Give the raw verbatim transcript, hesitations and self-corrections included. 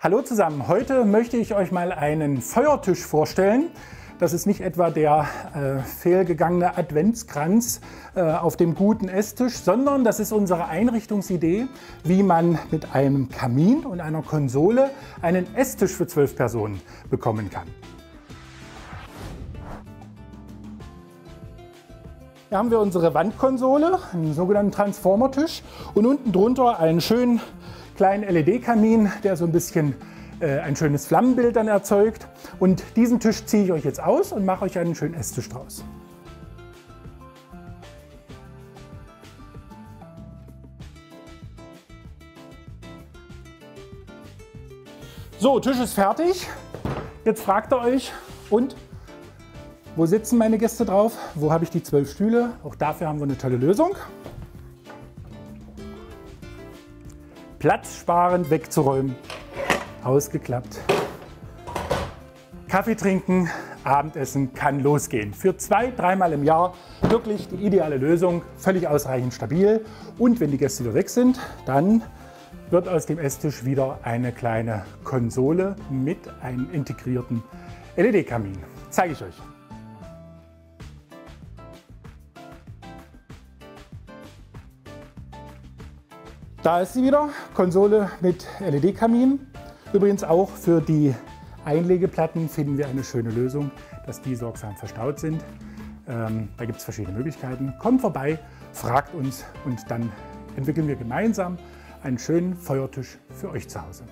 Hallo zusammen, heute möchte ich euch mal einen Feuertisch vorstellen. Das ist nicht etwa der äh, fehlgegangene Adventskranz äh, auf dem guten Esstisch, sondern das ist unsere Einrichtungsidee, wie man mit einem Kamin und einer Konsole einen Esstisch für zwölf Personen bekommen kann. Hier haben wir unsere Wandkonsole, einen sogenannten Transformertisch und unten drunter einen schönen kleinen L E D-Kamin, der so ein bisschen äh, ein schönes Flammenbild dann erzeugt. Und diesen Tisch ziehe ich euch jetzt aus und mache euch einen schönen Esstisch draus. So, Tisch ist fertig. Jetzt fragt ihr euch, und? Wo sitzen meine Gäste drauf? Wo habe ich die zwölf Stühle? Auch dafür haben wir eine tolle Lösung. Platzsparend wegzuräumen. Ausgeklappt. Kaffee trinken, Abendessen kann losgehen. Für zwei, dreimal im Jahr wirklich die ideale Lösung. Völlig ausreichend stabil. Und wenn die Gäste wieder weg sind, dann wird aus dem Esstisch wieder eine kleine Konsole mit einem integrierten L E D-Kamin. Zeige ich euch. Da ist sie wieder, Konsole mit L E D-Kamin. Übrigens auch für die Einlegeplatten finden wir eine schöne Lösung, dass die sorgsam verstaut sind. Ähm, da gibt es verschiedene Möglichkeiten. Kommt vorbei, fragt uns und dann entwickeln wir gemeinsam einen schönen Feuertisch für euch zu Hause.